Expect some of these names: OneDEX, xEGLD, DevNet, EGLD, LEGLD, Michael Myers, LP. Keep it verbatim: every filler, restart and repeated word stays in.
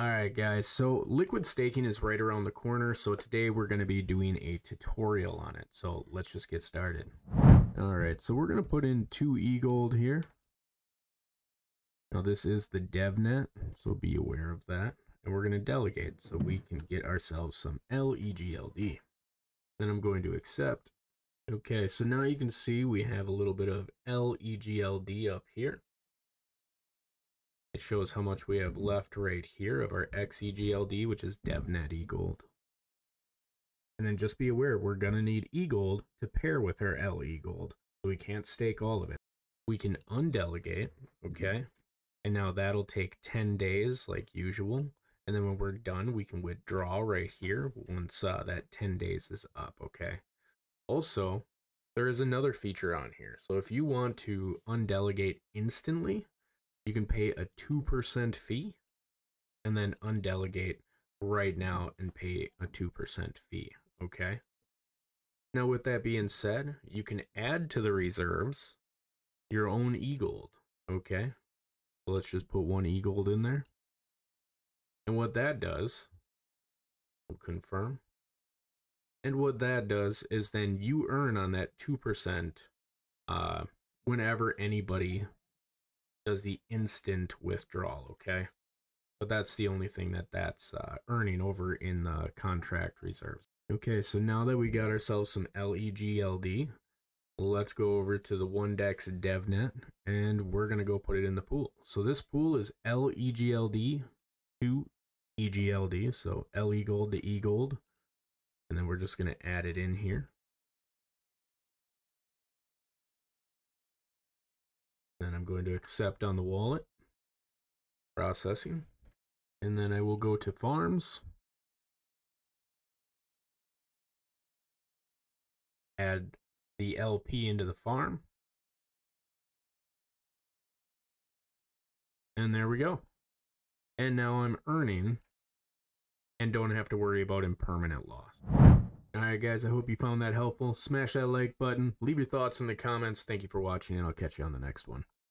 All right, guys, so liquid staking is right around the corner. So today we're going to be doing a tutorial on it. So let's just get started. All right, so we're going to put in two E G L D here. Now this is the DevNet, so be aware of that. And we're going to delegate so we can get ourselves some L E G L D. Then I'm going to accept. Okay, so now you can see we have a little bit of L E G L D up here. It shows how much we have left right here of our X E G L D, which is DevNet E G L D. And then just be aware, we're going to need E G L D to pair with our L E G L D. So we can't stake all of it. We can undelegate, okay? And now that'll take ten days like usual. And then when we're done, we can withdraw right here once uh, that ten days is up, okay? Also, there is another feature on here. So if you want to undelegate instantly, you can pay a two percent fee and then undelegate right now and pay a two percent fee, okay? Now, with that being said, you can add to the reserves your own E G L D, okay? So let's just put one E G L D in there. And what that does, we'll confirm. And what that does is then you earn on that two percent uh, whenever anybody does the instant withdrawal, okay? But that's the only thing that that's uh, earning over in the contract reserves. Okay, so now that we got ourselves some L E G L D, let's go over to the OneDEX DevNet, and we're going to go put it in the pool. So this pool is L E G L D to E G L D, so L E G L D to E G L D. And then we're just going to add it in here. Then I'm going to accept on the wallet, processing, and then I will go to farms, add the L P into the farm, and there we go. And now I'm earning and don't have to worry about impermanent loss. All right, guys, I hope you found that helpful. Smash that like button. Leave your thoughts in the comments. Thank you for watching, and I'll catch you on the next one.